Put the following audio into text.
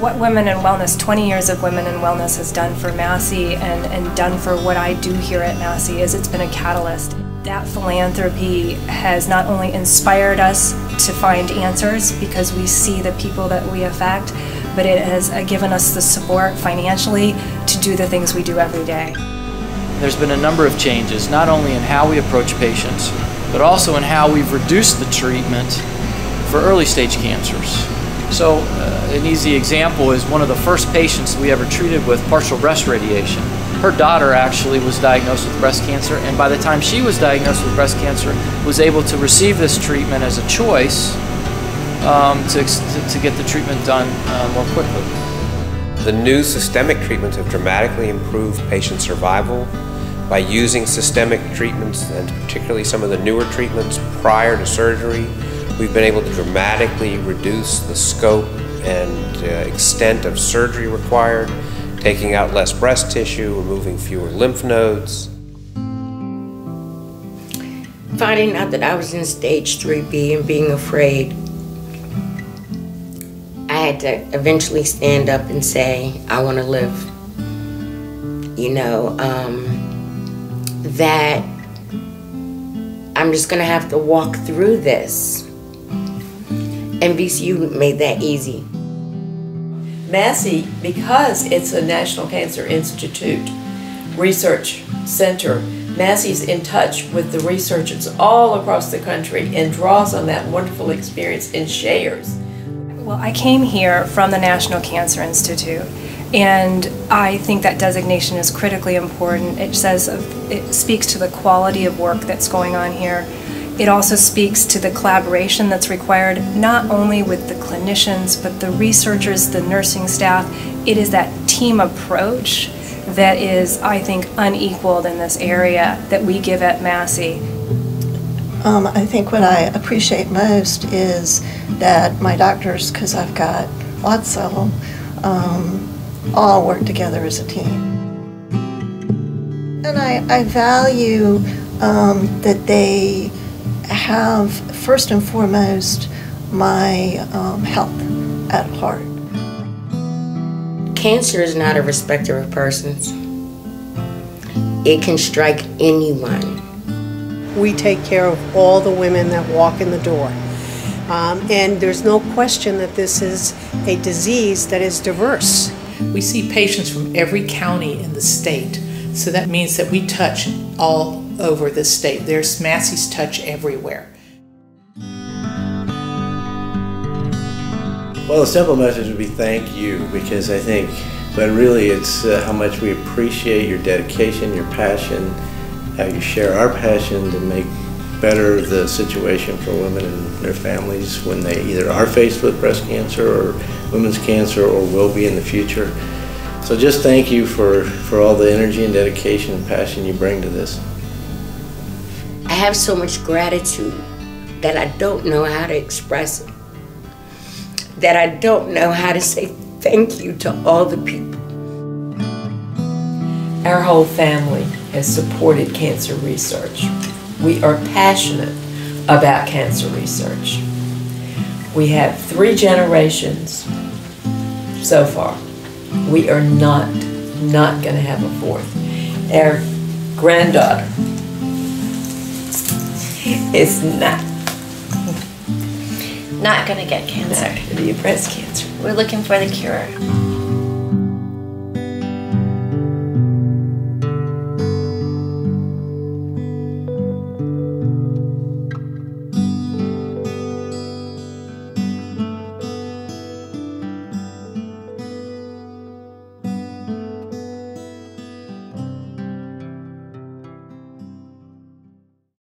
what Women in Wellness, 20 years of Women in Wellness has done for Massey and done for what I do here at Massey is it's been a catalyst. That philanthropy has not only inspired us to find answers because we see the people that we affect, but it has given us the support financially to do the things we do every day. There's been a number of changes, not only in how we approach patients, but also in how we've reduced the treatment for early stage cancers. So an easy example is one of the first patients we ever treated with partial breast radiation. Her daughter actually was diagnosed with breast cancer, and by the time she was diagnosed with breast cancer, was able to receive this treatment as a choice to get the treatment done more quickly. The new systemic treatments have dramatically improved patient survival by using systemic treatments, and particularly some of the newer treatments prior to surgery. We've been able to dramatically reduce the scope and extent of surgery required, taking out less breast tissue, removing fewer lymph nodes. Finding out that I was in stage 3B and being afraid, I had to eventually stand up and say, I want to live. You know, that I'm just going to have to walk through this. And VCU made that easy. Massey, because it's a National Cancer Institute research center, Massey's in touch with the researchers all across the country and draws on that wonderful experience and shares. Well, I came here from the National Cancer Institute, and I think that designation is critically important. It speaks to the quality of work that's going on here. It also speaks to the collaboration that's required, not only with the clinicians, but the researchers, the nursing staff. It is that team approach that is, I think, unequaled in this area that we give at Massey. I think what I appreciate most is that my doctors, because I've got lots of them, all work together as a team. And I value that they have, first and foremost, my health at heart. Cancer is not a respecter of persons. It can strike anyone. We take care of all the women that walk in the door. And there's no question that this is a disease that is diverse. We see patients from every county in the state, so that means that we touch all over the state. There's Massey's touch everywhere. Well, the simple message would be thank you, because I think, but really it's how much we appreciate your dedication, your passion, how you share our passion to make better the situation for women and their families when they either are faced with breast cancer or women's cancer or will be in the future. So just thank you for all the energy and dedication and passion you bring to this. I have so much gratitude that I don't know how to express it, that I don't know how to say thank you to all the people. Our whole family has supported cancer research. We are passionate about cancer research. We have 3 generations so far. We are not going to have a 4th. Our granddaughter is not going to get cancer. Not going to get breast cancer. We're looking for the cure.